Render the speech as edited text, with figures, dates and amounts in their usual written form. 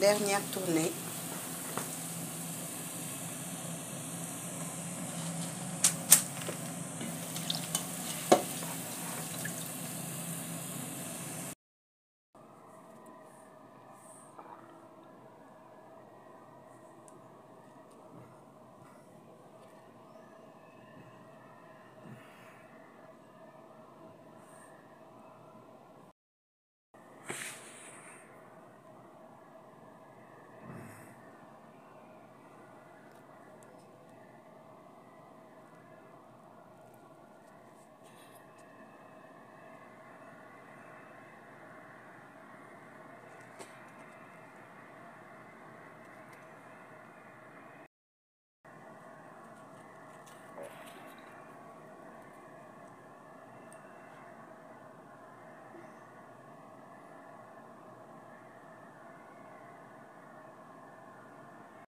dernière tournée